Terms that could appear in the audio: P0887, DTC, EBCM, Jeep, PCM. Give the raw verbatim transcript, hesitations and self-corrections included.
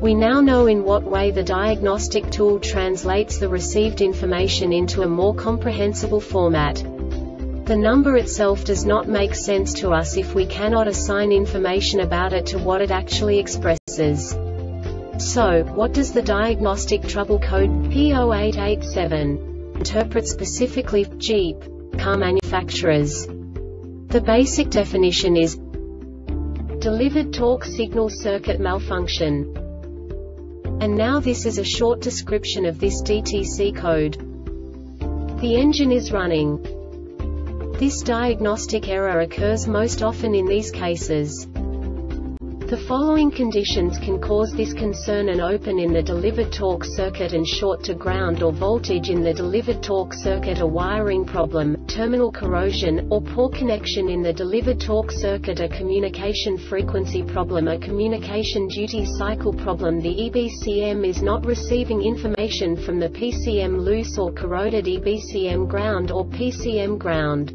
We now know in what way the diagnostic tool translates the received information into a more comprehensible format. The number itself does not make sense to us if we cannot assign information about it to what it actually expresses. So, what does the diagnostic trouble code P zero eight eight seven interpret specifically for Jeep car manufacturers? The basic definition is delivered torque signal circuit malfunction. And now this is a short description of this D T C code. The engine is running. This diagnostic error occurs most often in these cases. The following conditions can cause this concern: an open in the delivered torque circuit and short to ground or voltage in the delivered torque circuit, a wiring problem, terminal corrosion, or poor connection in the delivered torque circuit, a communication frequency problem, a communication duty cycle problem. The E B C M is not receiving information from the P C M, loose or corroded E B C M ground or P C M ground.